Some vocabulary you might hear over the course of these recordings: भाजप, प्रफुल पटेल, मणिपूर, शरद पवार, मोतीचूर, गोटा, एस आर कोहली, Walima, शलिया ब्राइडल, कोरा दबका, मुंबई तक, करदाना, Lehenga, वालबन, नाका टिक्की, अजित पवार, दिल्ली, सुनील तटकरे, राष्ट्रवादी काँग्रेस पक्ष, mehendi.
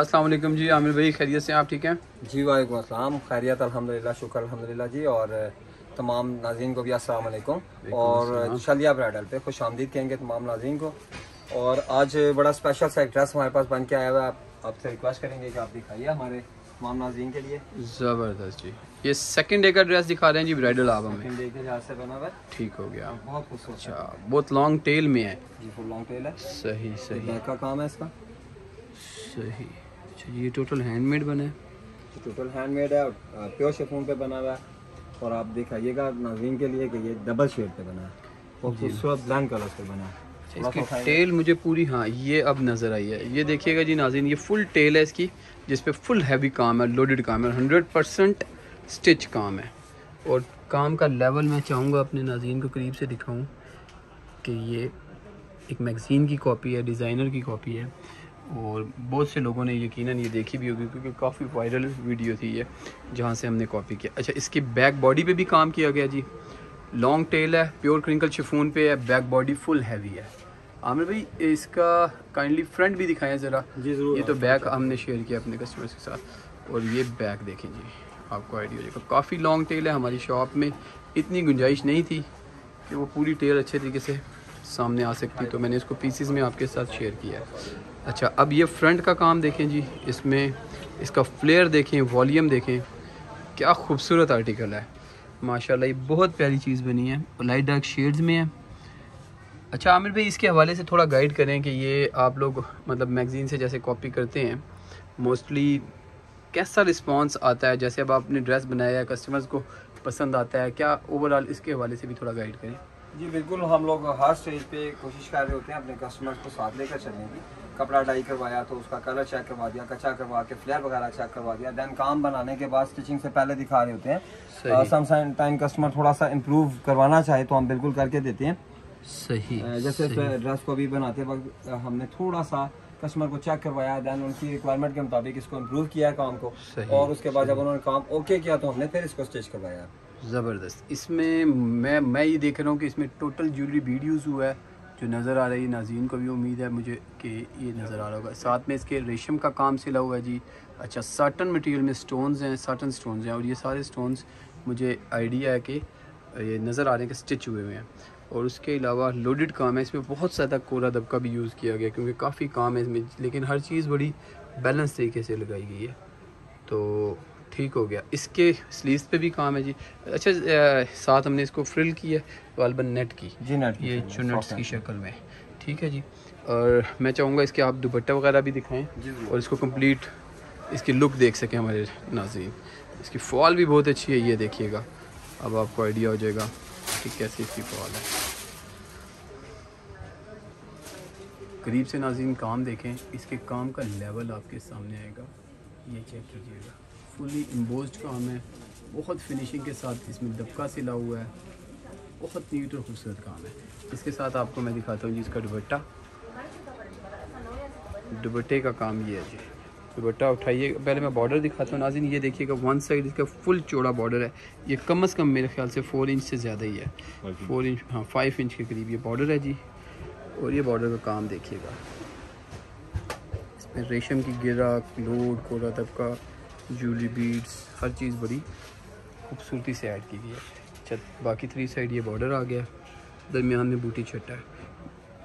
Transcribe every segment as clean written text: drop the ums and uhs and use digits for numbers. अस्सलाम वालेकुम जी, आमिर भाई खैरियत से आप ठीक हैं जी? वालेकुम अस्सलाम, खैरियत अल्हम्दुलिल्लाह, शुक्र अल्हम्दुलिल्लाह जी। और तमाम नाज़रीन को भी अस्सलाम वालेकुम। और शलिया ब्राइडल पे खुश आमदीद कहेंगे तमाम नाज़रीन को। और आज बड़ा स्पेशल सा एक ड्रेस हमारे पास बन के आया हुआ है, आपसे रिक्वेस्ट करेंगे कि आप दिखाइए हमारे तमाम नाज़रीन के लिए। ज़बरदस्त जी, ये सेकंड डे का ड्रेस दिखा रहे हैं जी, ब्राइडल आप हमें। ठीक हो गया, बहुत खूबसूरत। अच्छा, बहुत लॉन्ग टेल में है जी, फुल लॉन्ग टेल है। सही सही का काम है इसका, सही। अच्छा, ये टोटल हैंडमेड बना है, टोटल हैंडमेड है, प्योर शिफॉन पे बना हुआ है। और आप दिखाइएगा नाज़रीन के लिए कि ये डबल शेड पे बना है, बहुत खूबसूरत ब्लैंक कलर पे बना है। इसकी टेल मुझे पूरी, हाँ ये अब नज़र आई है, ये देखिएगा जी नाज़रीन, ये फुल टेल है इसकी, जिस पे फुल हैवी काम है, लोडेड काम है, 100% स्टिच काम है। और काम का लेवल मैं चाहूँगा अपने नाज़रीन को करीब से दिखाऊँ कि ये एक मैगज़ीन की कॉपी है, डिज़ाइनर की कॉपी है। और बहुत से लोगों ने यकीनन ये देखी भी होगी क्योंकि काफ़ी वायरल वीडियो थी ये, जहाँ से हमने कॉपी किया। अच्छा, इसकी बैक बॉडी पे भी काम किया गया जी, लॉन्ग टेल है, प्योर क्रिंकल शिफॉन पे है, बैक बॉडी फुल हैवी है। आमिर भाई इसका काइंडली फ्रंट भी दिखाएं ज़रा जी। ज़रूर, ये तो बैक हमने शेयर किया अपने कस्टमर्स के साथ, और ये बैक देखें जी, आपको आइडिया हो जाएगा। काफ़ी लॉन्ग टेल है, हमारी शॉप में इतनी गुंजाइश नहीं थी कि वो पूरी टेल अच्छे तरीके से सामने आ सकती, तो मैंने इसको पीसीज में आपके साथ शेयर किया है। अच्छा, अब ये फ्रंट का काम देखें जी, इसमें इसका फ्लेयर देखें, वॉल्यूम देखें, क्या खूबसूरत आर्टिकल है माशाल्लाह, ये बहुत प्यारी चीज़ बनी है, लाइट डार्क शेड्स में है। अच्छा आमिर भाई, इसके हवाले से थोड़ा गाइड करें कि ये आप लोग मतलब मैगज़ीन से जैसे कॉपी करते हैं, मोस्टली कैसा रिस्पांस आता है? जैसे अब आपने ड्रेस बनाया है, कस्टमर्स को पसंद आता है क्या? ओवरऑल इसके हवाले से भी थोड़ा गाइड करें जी। बिल्कुल, हम लोग हर स्टेज पे कोशिश कर रहे होते हैं अपने कस्टमर्स को साथ लेकर चलने की। कपड़ा डाई करवाया तो उसका कलर चेक करवा दिया, कच्चा करवा के फ्लेयर वगैरह चेक करवा दिया, दैन काम बनाने के बाद स्टिचिंग से पहले दिखा रहे होते हैं। सम टाइम कस्टमर थोड़ा सा इम्प्रूव करवाना चाहे तो हम बिल्कुल करके देते हैं। सही, जैसे ड्रेस को भी बनाते वक्त हमने थोड़ा सा कस्टमर को चेक करवाया, दैन उनकी रिक्वायरमेंट के मुताबिक इसको इम्प्रूव किया काम को, और उसके बाद जब उन्होंने काम ओके किया तो हमने फिर इसको स्टिच करवाया। ज़बरदस्त। इसमें मैं ये देख रहा हूँ कि इसमें टोटल ज्वेलरी बीड यूज़ हुआ है, जो नज़र आ रही है नाज़रीन को भी उम्मीद है मुझे कि ये नज़र आ रहा होगा। साथ में इसके रेशम का काम सिला हुआ है जी। अच्छा, साटन मटेरियल में स्टोन्स हैं, साटन स्टोन्स हैं, और ये सारे स्टोन्स मुझे आइडिया है कि ये नज़र आ रहे हैं कि स्टिच हुए हुए हैं। और उसके अलावा लोडेड काम है, इसमें बहुत ज़्यादा कोरा दबका भी यूज़ किया गया क्योंकि काफ़ी काम है इसमें, लेकिन हर चीज़ बड़ी बैलेंस तरीके से लगाई गई है, तो ठीक हो गया। इसके स्लीव्स पे भी काम है जी। अच्छा, साथ हमने इसको फ्रिल किया वालबन नेट की जी, नेट ये चुनट्स की शक्ल में, ठीक है जी। और मैं चाहूँगा इसके आप दुपट्टा वगैरह भी दिखाएं और इसको कंप्लीट इसकी लुक देख सकें हमारे नाज़रीन। इसकी फॉल भी बहुत अच्छी है, ये देखिएगा, अब आपको आइडिया हो जाएगा कि कैसी इसकी फॉल है। करीब से नाज़रीन काम देखें, इसके काम का लेवल आपके सामने आएगा, ये चेक कीजिएगा, फुली इम्बोस्ड काम है, बहुत फिनिशिंग के साथ इसमें दबका सिला हुआ है, बहुत नीट और खूबसूरत काम है। इसके साथ आपको मैं दिखाता हूँ जी इसका दुपट्टा, दुपट्टे का काम ये है जी। दुपट्टा उठाइए, पहले मैं बॉर्डर दिखाता हूँ नाज़रीन, ये देखिएगा वन साइड इसका फुल चौड़ा बॉर्डर है, ये कम अज़ कम मेरे ख्याल से 4 इंच से ज़्यादा ही है, 4 इंच, हाँ 5 इंच के करीब ये बॉर्डर है जी। और ये बॉर्डर का काम देखिएगा, इसमें रेशम की गिरा, लोड, कोरा दबका, ज्वेलरी बीड्स, हर चीज़ बड़ी खूबसूरती से ऐड की गई है। अच्छा, बाकी 3 साइड ये बॉर्डर आ गया, दरमियान में बूटी छटा है,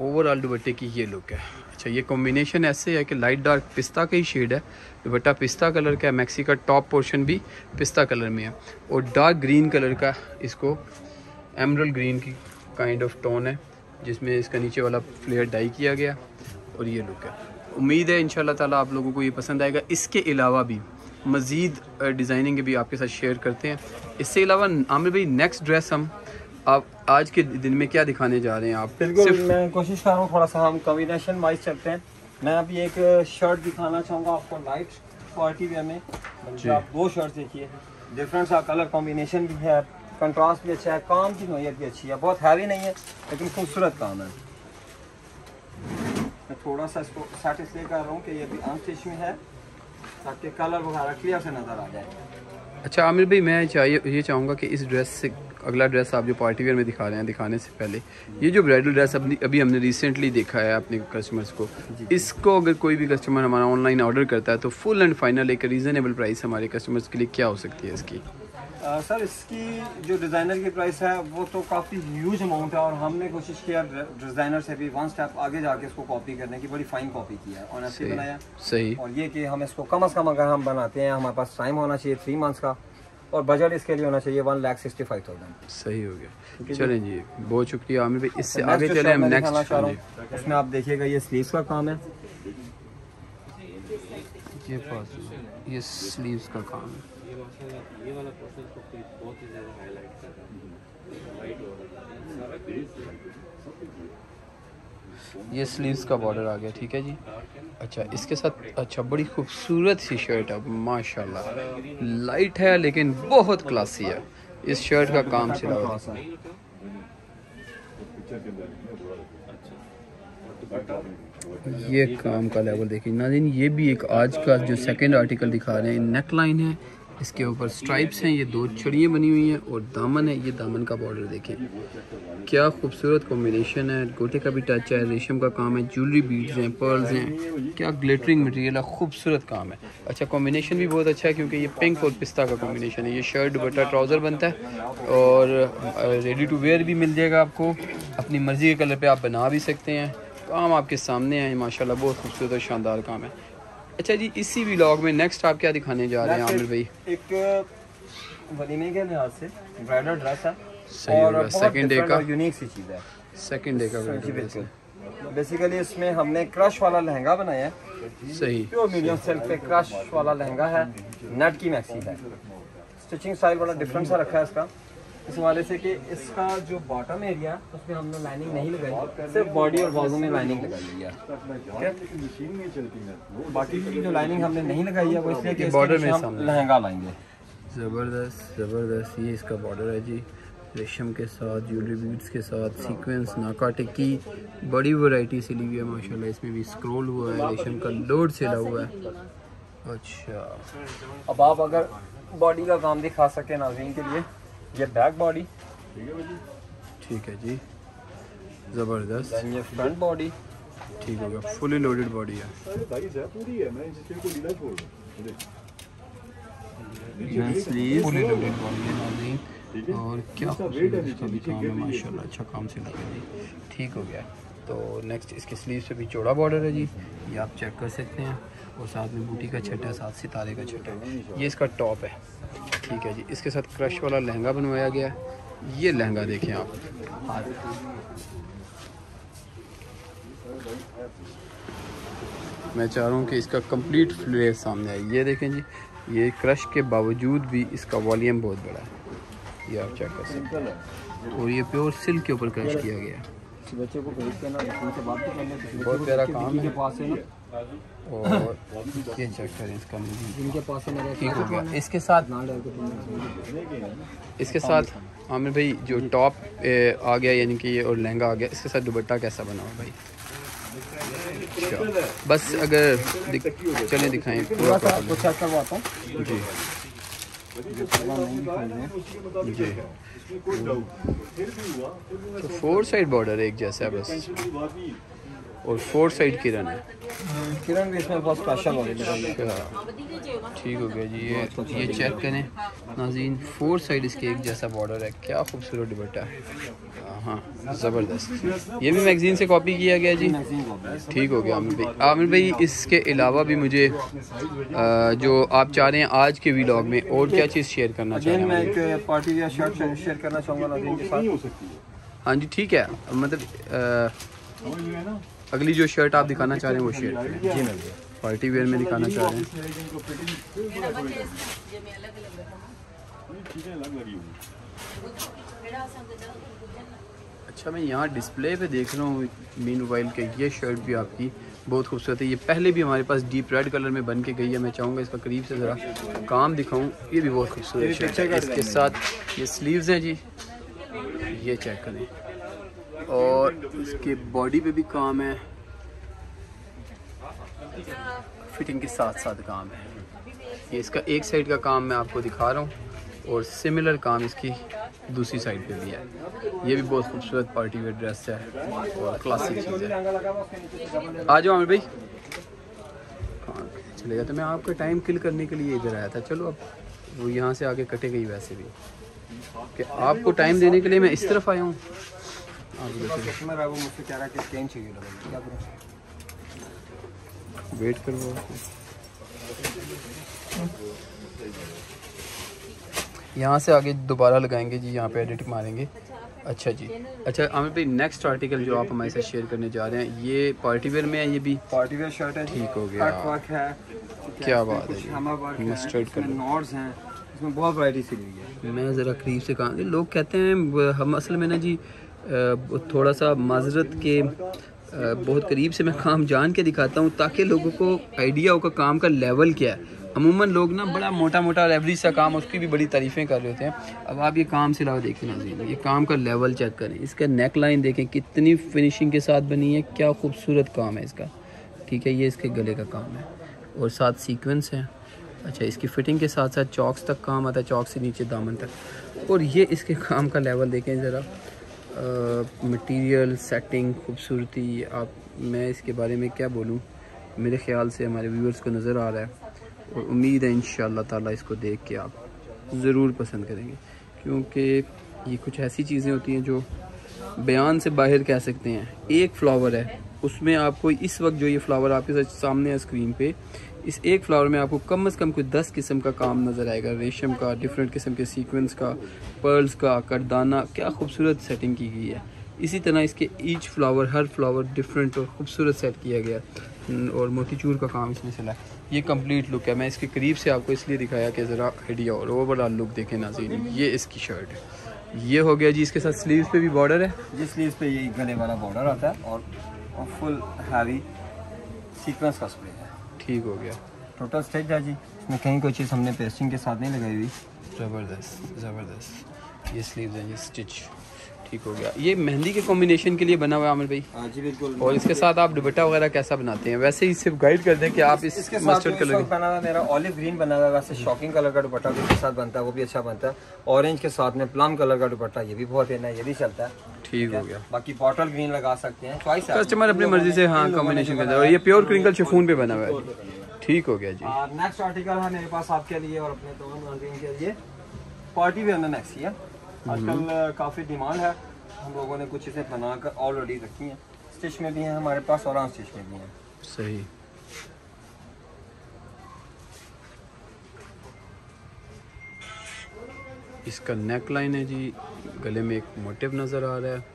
ओवरऑल दुपट्टे की ये लुक है। अच्छा, ये कॉम्बिनेशन ऐसे है कि लाइट डार्क पिस्ता का ही शेड है, दुपट्टा पिस्ता कलर का है, मैक्सी का टॉप पोर्शन भी पिस्ता कलर में है, और डार्क ग्रीन कलर का इसको एमरल्ड ग्रीन की काइंड ऑफ टोन है, जिसमें इसका नीचे वाला फ्लेयर डाई किया गया, और ये लुक है। उम्मीद है इंशाल्लाह ताला आप लोगों को ये पसंद आएगा। इसके अलावा भी मज़ीद डिज़ाइनिंग भी आपके साथ शेयर करते हैं। इससे अलावा आमिर भाई, नेक्स्ट ड्रेस हम आप आज के दिन में क्या दिखाने जा रहे हैं? आप बिल्कुल, मैं कोशिश कर रहा हूँ थोड़ा सा हम कॉम्बिनेशन वाइज चलते हैं। मैं अभी एक शर्ट दिखाना चाहूँगा आपको, लाइट क्वालिटी वेयर में जी। आप 2 शर्ट देखिए, डिफरेंट सा कलर कॉम्बिनेशन भी है, कंट्रास्ट भी अच्छा है, काम की नोयत भी अच्छी है, बहुत हैवी नहीं है लेकिन खूबसूरत काम है। मैं थोड़ा सा इसको सेट इसलिए कर रहा हूँ कि ये भी अनस्टिच में है ताकि कलर वगैरह क्लियर से नज़र आ जाए। अच्छा आमिर भाई, मैं ये चाहूँगा कि इस ड्रेस से अगला ड्रेस आप जो पार्टी वेयर में दिखा रहे हैं, दिखाने से पहले ये जो ब्राइडल ड्रेस अभी हमने रिसेंटली देखा है अपने कस्टमर्स को, इसको अगर कोई भी कस्टमर हमारा ऑनलाइन ऑर्डर करता है तो फुल एंड फाइनल एक रीज़नेबल प्राइस हमारे कस्टमर्स के लिए क्या हो सकती है इसकी? सर इसकी जो डिज़ाइनर की प्राइस है वो तो काफ़ी ह्यूज अमाउंट है और हमने कोशिश किया डिज़ाइनर से भी वन स्टेप आगे जाके इसको कॉपी करने की, बड़ी फाइन कॉपी की है, ऑनेस्टली बनाया सही। और ये कि हम इसको कम से कम अगर हम बनाते हैं हमारे पास टाइम होना चाहिए 3 मंथ्स का और बजट इसके लिए होना चाहिए 1,65,000। सही हो गया, चलें जी, बहुत शुक्रिया आमिर भाई। इससे आगे चले हम नेक्स्ट, उसमें आप देखिएगा ये स्लीव्स का काम है, ये स्लीव्स का काम है। ये वाला पोर्शन को बहुत ही ज्यादा हाईलाइट कर रहा है, वाइट हो रहा है। ये स्लीव्स का बॉर्डर आ गया, ठीक है जी। अच्छा इसके साथ, अच्छा बड़ी खूबसूरत सी शर्ट है माशाल्लाह, लाइट है लेकिन बहुत क्लासी है। इस शर्ट का काम सिर्फ ये काम का लेवल देखिए नाज़रीन। ये भी एक आज का जो सेकंड आर्टिकल दिखा रहे हैं, नेक लाइन है, इसके ऊपर स्ट्राइप्स हैं, ये 2 छड़ियाँ बनी हुई हैं और दामन है। ये दामन का बॉर्डर देखें क्या खूबसूरत कॉम्बिनेशन है, गोटे का भी टच है, रेशम का काम है, ज्वेलरी बीड्स हैं, पर्ल्स हैं, क्या ग्लिटरिंग मटेरियल है, खूबसूरत काम है। अच्छा कॉम्बिनेशन भी बहुत अच्छा है क्योंकि ये पिंक और पिस्ता का कॉम्बिनेशन है। ये शर्ट दुपट्टा ट्राउज़र बनता है और रेडी टू वेयर भी मिल जाएगा आपको, अपनी मर्ज़ी के कलर पर आप बना भी सकते हैं। काम आपके सामने है माशाल्लाह, बहुत खूबसूरत और शानदार काम है। अच्छा जी इसी व्लॉग में नेक्स्ट आप क्या दिखाने जा रहे हैं आमिर भाई? एक वलीमे के लिहाज से ब्राइडल ड्रेस है और सेकंड डे का यूनिक सी चीज़ है। सेकंड डे का बेसिकली इसमें हमने क्रश वाला लहंगा बनाया है, सही प्योर मीडियम सिल्क पे क्रश वाला लहंगा है, नेट की मैक्सी है, स्टिचिंग स्टाइल बड़ा डिफरेंट सा रखा है इसका, इस वाले से कि इसका जो बॉटम एरिया उसमें हमने लाइनिंग नहीं लगाई, सिर्फ बॉडी और बाजू में लाइनिंग लगा ली है। बाकी की जो लाइनिंग हमने नहीं लगाई है वो इसलिए कि बॉर्डर में हम लहंगा लाएंगे। ज़बरदस्त ज़बरदस्त, ये इसका बॉर्डर है जी, रेशम के साथ, ज्वेलरी बीड्स के साथ, सीक्वेंस, नाका टिक्की, बड़ी वैरायटी सिली हुई है माशाल्लाह। इसमें भी स्क्रॉल हुआ है, रेशम का लोड सिला हुआ है। अच्छा अब आप अगर बॉडी का काम दिखा सके नाज़रीन के लिए, ये बैक बॉडी ठीक है जी, जबरदस्त। ये फ्रंट बॉडी ठीक होगा, फुली लोडेड बॉडी है। फुली लोडेड बॉडी है और क्या माशाल्लाह, अच्छा काम से लगा जी, ठीक हो गया। तो नेक्स्ट इसके स्लीव से भी चौड़ा बॉर्डर है जी, ये आप चेक कर सकते हैं और साथ में बूटी का छटा, साथ सितारे का छटा। ये इसका टॉप है, ठीक है जी। इसके साथ क्रश वाला लहंगा बनवाया गया है, ये लहंगा देखें आप, मैं चाह रहा हूँ कि इसका कंप्लीट फ्लेयर सामने आए। ये देखें जी, ये क्रश के बावजूद भी इसका वॉल्यूम बहुत बड़ा है, ये आप चेक कर सकते हैं। और ये प्योर सिल्क के ऊपर क्रश किया गया है, बच्चे को खरीद के ना उनसे बात भी करने के, बहुत प्यारा काम है पास है ना। और ये चेक करें इसका जिनके पास है मेरा, ठीक हो गया। इसके साथ आमिर भाई जो टॉप आ गया यानी कि ये और लहंगा आ गया, इसके साथ दुपट्टा कैसा बना हुआ भाई? बस अगर चले दिखाएं पूरा, कुछ चेक करवाता हूं जी जी। तो 4 साइड बॉर्डर एक जैसा है बस, और 4 साइड किरण है, किरण भी इसमें बहुत स्पेशल हो गया, ठीक हो गया जी। ये चेक करें नाज़रीन, 4 साइड इसके एक जैसा बॉर्डर है, क्या खूबसूरत दुपट्टा है, हाँ ज़बरदस्त। ये भी मैगजीन से कॉपी किया गया जी, ठीक हो गया आमिर भाई। आमिर भाई इसके अलावा भी मुझे जो आप चाह रहे हैं आज के व्लॉग में और क्या चीज़ शेयर करना चाह रहे हैं? पार्टी या शर्ट शेयर करना चाहूँगा। हाँ जी ठीक है, मतलब अगली जो शर्ट आप दिखाना चाह रहे हैं वो शर्ट जी मैम पार्टी वेयर में दिखाना चाह रहे हैं। अच्छा मैं यहाँ डिस्प्ले पे देख रहा हूँ मीनवाइल के, ये शर्ट भी आपकी बहुत खूबसूरत है। ये पहले भी हमारे पास डीप रेड कलर में बन के गई है, मैं चाहूँगा इसका करीब से ज़रा काम दिखाऊँ, ये भी बहुत खूबसूरत शर्ट है। इसके साथ ये स्लीव्स हैं जी, ये चेक करें, और इसके बॉडी पे भी काम है, फिटिंग के साथ साथ काम है। ये इसका एक साइड का काम मैं आपको दिखा रहा हूँ और सिमिलर काम इसकी दूसरी साइड पे भी है। ये भी बहुत खूबसूरत पार्टी वेयर ड्रेस है और क्लासिक चीज़ है। आ जाओ आमिर भाई, हाँ चले गया। तो मैं आपका टाइम किल करने के लिए इधर आया था। चलो अब वो यहाँ से आगे कटे गई वैसे भी कि आपको टाइम देने के लिए मैं इस तरफ आया हूँ। वेट करो, यहाँ से आगे दोबारा लगाएंगे जी, यहाँ पे एडिट मारेंगे। अच्छा जी, अच्छा आमिर भाई नेक्स्ट आर्टिकल जो आप हमारे साथ शेयर करने जा रहे हैं ये पार्टी वेयर में है। ये भी पार्टी वेयर शर्ट है, ठीक हो गया, कट वर्क है, क्या बात है, मस्टर्ड कलर, नॉट्स हैं इसमें, बहुत वैरायटी सी है। मैं ज़रा करीब से कहा, लोग कहते हैं हम असल में ना जी थोड़ा सा माजरत के बहुत करीब से मैं काम जान के दिखाता हूँ ताकि लोगों को आइडिया होगा काम का लेवल क्या है। अमूमन लोग ना बड़ा मोटा मोटा एवरेज सा काम, उसकी भी बड़ी तारीफ़ें कर रहे होते हैं। अब आप ये काम से लाओ देखें ना, ये काम का लेवल चेक करें, इसका नेक लाइन देखें कितनी फिनिशिंग के साथ बनी है, क्या खूबसूरत काम है इसका। ठीक है, ये इसके गले का काम है और साथ सीक्वेंस है। अच्छा, इसकी फिटिंग के साथ साथ चौक्स तक काम आता है, चौक से नीचे दामन तक। और ये इसके काम का लेवल देखें ज़रा, मटीरियल, सेटिंग, खूबसूरती। आप, मैं इसके बारे में क्या बोलूँ, मेरे ख़्याल से हमारे व्यूअर्स को नज़र आ रहा है और उम्मीद है इंशाअल्लाह ताला इसको देख के आप ज़रूर पसंद करेंगे, क्योंकि ये कुछ ऐसी चीज़ें होती हैं जो बयान से बाहर कह सकते हैं। एक फ्लावर है, उसमें आपको इस वक्त जो ये फ्लावर आपके सामने है स्क्रीन पे, इस एक फ्लावर में आपको कम से कम कोई 10 किस्म का काम नज़र आएगा, रेशम का, डिफरेंट किस्म के सीक्वेंस का, पर्ल्स का, करदाना, क्या खूबसूरत सेटिंग की गई है। इसी तरह इसके ईच फ्लावर, हर फ्लावर डिफरेंट और ख़ूबसूरत सेट किया गया और मोतीचूर का काम इसमें चला। ये कंप्लीट लुक है, मैं इसके करीब से आपको इसलिए दिखाया कि ज़रा आइडिया और ओवरऑल लुक देखें नाज़रीन। ये इसकी शर्ट है, ये हो गया जी। इसके साथ स्लीव्स पे भी बॉर्डर है, जिस स्लीव्स पे ये गले वाला बॉर्डर आता है और फुल हैवी सीक्वेंस का स्प्रे है। ठीक हो गया, टोटल स्टेज है जी, इसमें कहीं कोई चीज़ हमने पेस्टिंग के साथ नहीं लगाई हुई। ज़बरदस्त ज़बरदस्त, ये स्लीव्स हैं, ये स्टिच, ठीक हो गया। ये मेहंदी के कॉम्बिनेशन के लिए बना हुआ है आमिर भाई? हाँ जी बिल्कुल। और इसके साथ आप दुपट्टा वगैरह कैसा बनाते हैं? वैसे ही सिर्फ गाइड कर दें कि आप इसके मस्टर्ड कलर बना हुआ, मेरा ऑलिव ग्रीन बना हुआ, वैसे शॉकिंग कलर का दुपट्टा के साथ बनता है, वो भी अच्छा बनता है। ऑरेंज के साथ में प्लम कलर का दुपट्टा, ये भी बहुत है ना, ये भी चलता है। ठीक हो गया, बाकी बॉटल ग्रीन लगा सकते हैं, कस्टमर अपनी मर्जी से हाँ कॉम्बिनेशन करता है। और ये प्योर क्रिंकल शिफॉन पे बना हुआ है, ठीक हो गया जी। नेक्स्ट आर्टिकल है मेरे पास आपके लिए और अपने दोनों के लिए, पार्टी वेयर में मैक्सी है, आजकल काफ़ी डिमांड है। हम लोगों ने कुछ चीज़ें बनाकर ऑलरेडी रखी हैं, स्टिच में भी हैं हमारे पास और अनस्टिच में भी हैं। सही, इसका नेक लाइन है जी, गले में एक मोटिव नज़र आ रहा है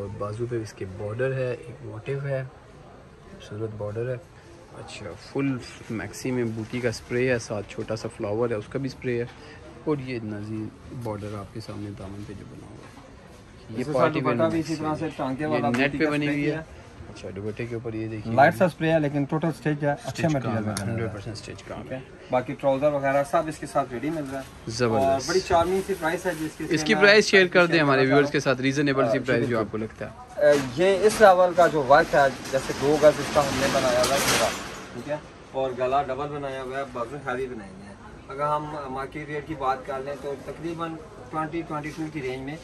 और बाजू पे इसके बॉर्डर है, एक मोटिव है, खूबसूरत बॉर्डर है। अच्छा, फुल मैक्सी में बूटी का स्प्रे है, साथ छोटा सा फ्लावर है, उसका भी स्प्रे है। और ये नज़ीर बॉर्डर आपके सामने दामन पे जो बना हुआ है, ये पार्टी वाला भी इसी तरह से टांगे वाला नेट पे बनी हुई है। अच्छा, दुपट्टे के ऊपर ये देखिए लाइट सा स्प्रे है, लेकिन टोटल स्टिच है, अच्छे मटेरियल में 100% स्टिच काम है। बाकी ट्राउजर वगैरह सब इसके साथ रेडी मिल रहा है, जबरदस्त, बड़ी चार्मिंग सी प्राइस है जिसकी। इसकी प्राइस शेयर कर दें हमारे व्यूअर्स के साथ, रीजनेबल सी प्राइस जो आपको लगता है। ये इस लेवल का जो वर्क है, जैसे 2 गज इसका हमने बनाया हुआ है, ठीक है, और गला डबल बनाया हुआ है, बाजू हैवी बनाई है। अगर हम मार्केट रेट की बात कर लें तो तकरीबन 20-22 की रेंज में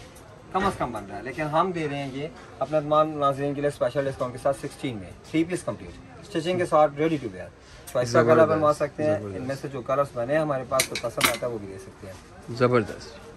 कम अज़ कम बन रहा है, लेकिन हम दे रहे हैं ये अपने तमाम नाज़रीन के लिए स्पेशल डिस्काउंट के साथ 16 में 3 पीस कंप्लीट स्टिचिंग के साथ रेडी टू वेयर। चॉइस का कलर बनवा सकते हैं, इनमें से जो कलर्स बने हैं हमारे पास तो पसंद आता है वो भी ले सकते हैं। ज़बरदस्त।